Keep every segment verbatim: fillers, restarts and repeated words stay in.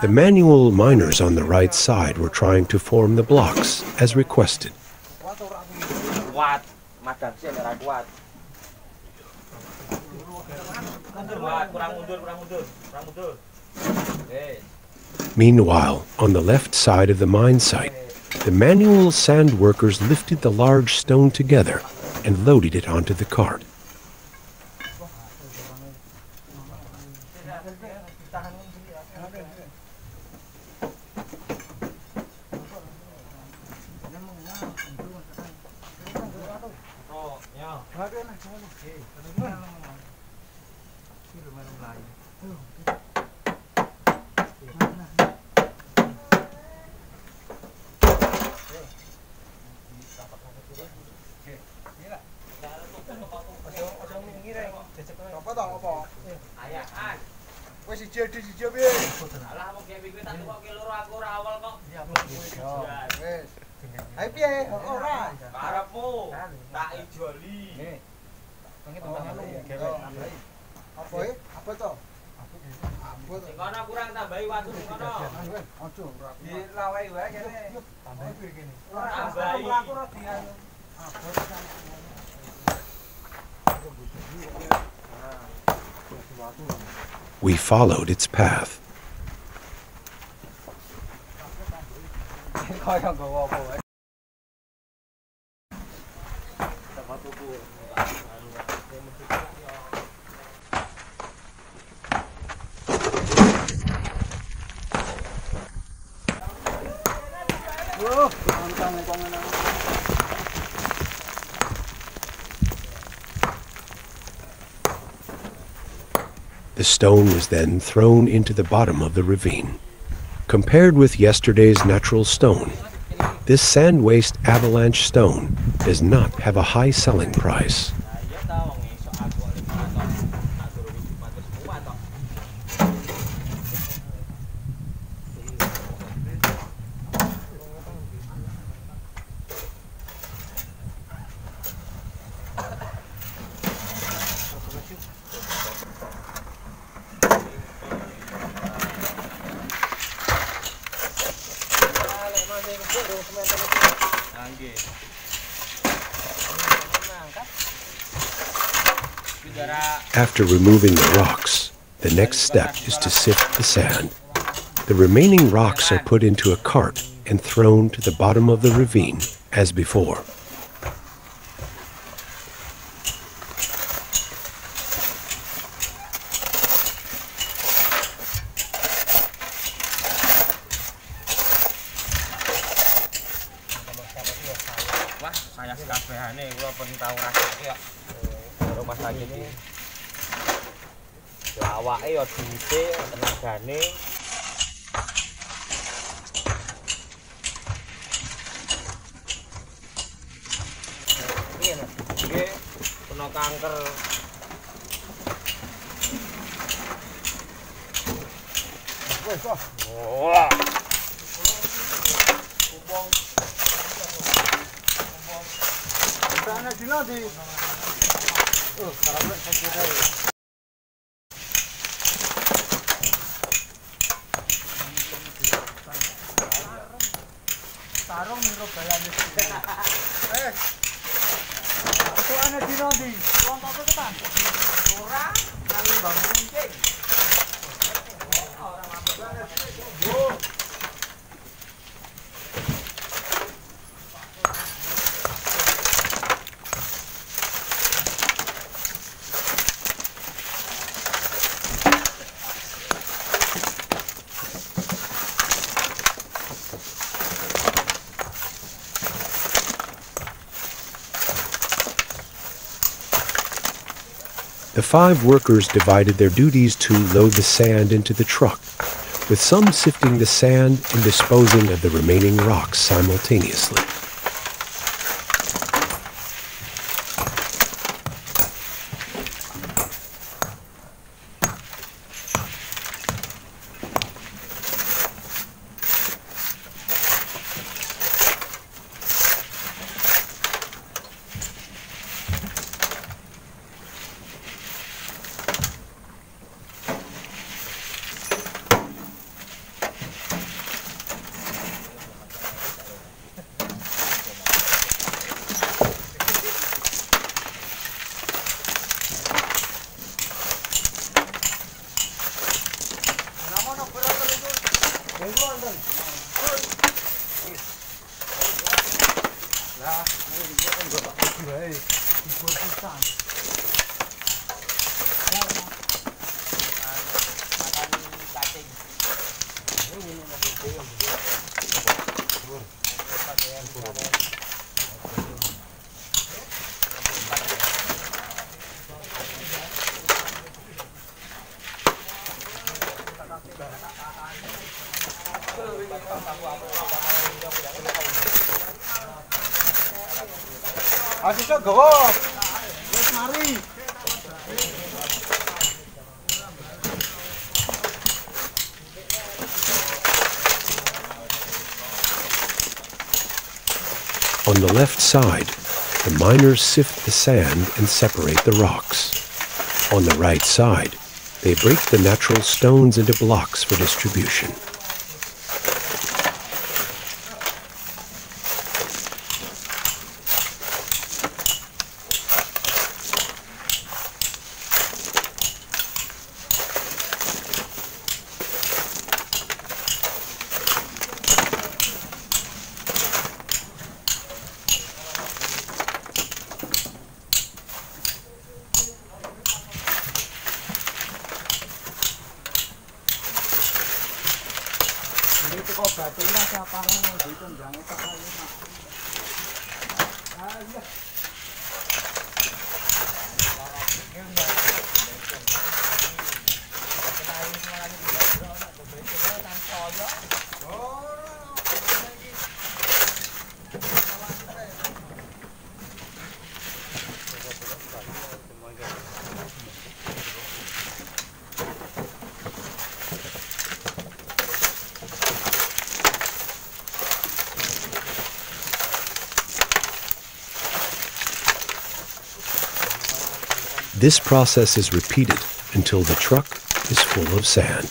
The manual miners on the right side were trying to form the blocks as requested. Meanwhile, on the left side of the mine site, the manual sand workers lifted the large stone together and loaded it onto the cart. We followed its path. The stone was then thrown into the bottom of the ravine. Compared with yesterday's natural stone, this sand waste avalanche stone does not have a high selling price. After removing the rocks, the next step is to sift the sand. The remaining rocks are put into a cart and thrown to the bottom of the ravine as before. The five workers divided their duties to load the sand into the truck, with some sifting the sand and disposing of the remaining rocks simultaneously. Aku sudah gerok, mari. On the left side, the miners sift the sand and separate the rocks. On the right side, they break the natural stones into blocks for distribution. This process is repeated until the truck is full of sand.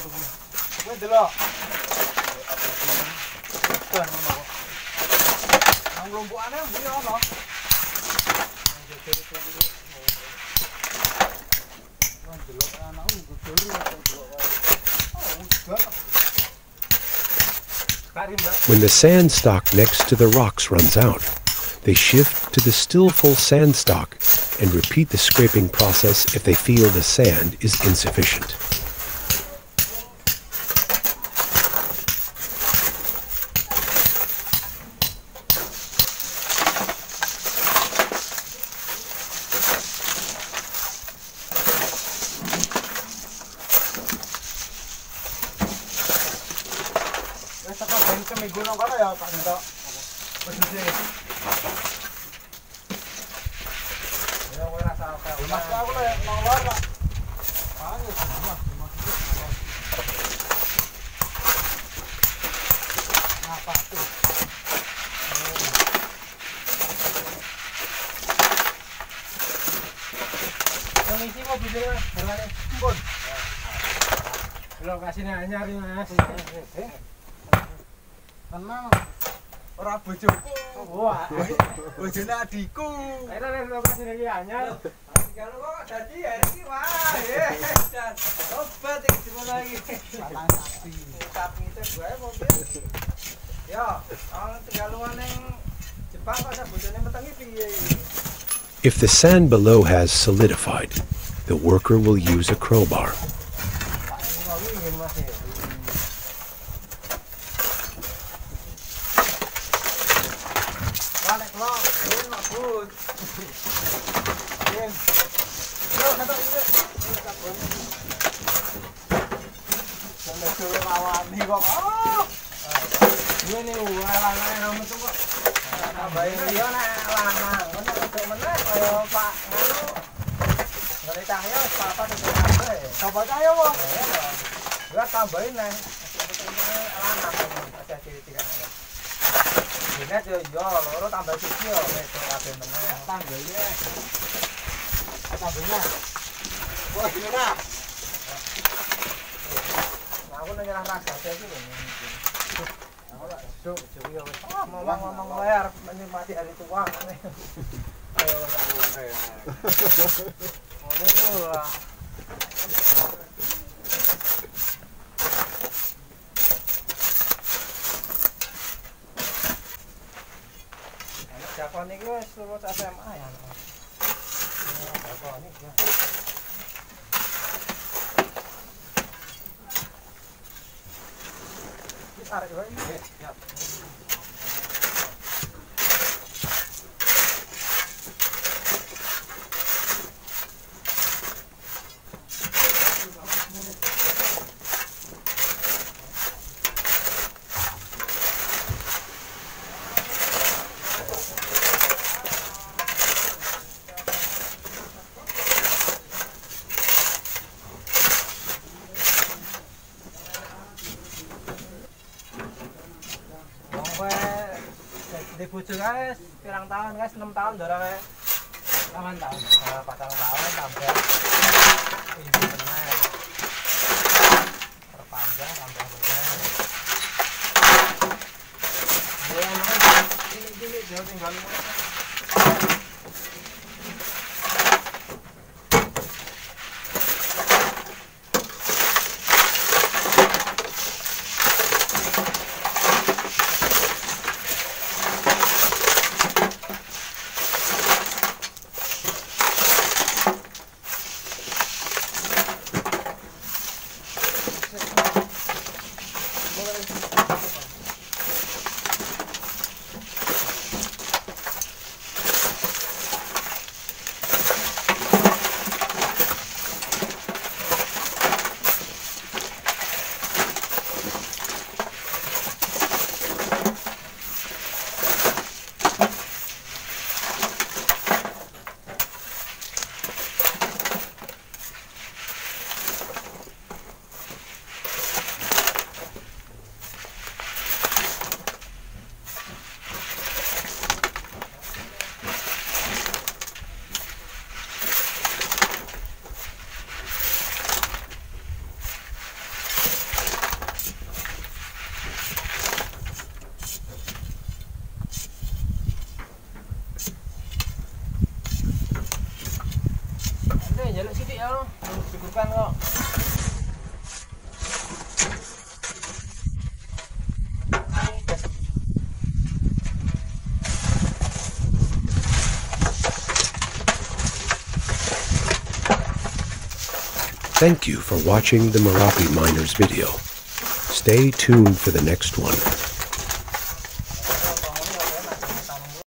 Wait, delok. Kan ngono. Nang rombokane muni ono. Nang delok ana nggo delok. When the sand stock next to the rocks runs out, they shift to the still full sand stock and repeat the scraping process if they feel the sand is insufficient. If the sand below has solidified, the worker will use a crowbar. Guys, pirang tahun guys, enam tahun dorong ya, delapan tahun, patang tahun sampai ibu benar, perpanjang sampai benar. Dia makan cilik-cilik jauh tinggal. Terima kasih telah depan kok. Thank you for watching the Merapi Miners video. Stay tuned for the next one.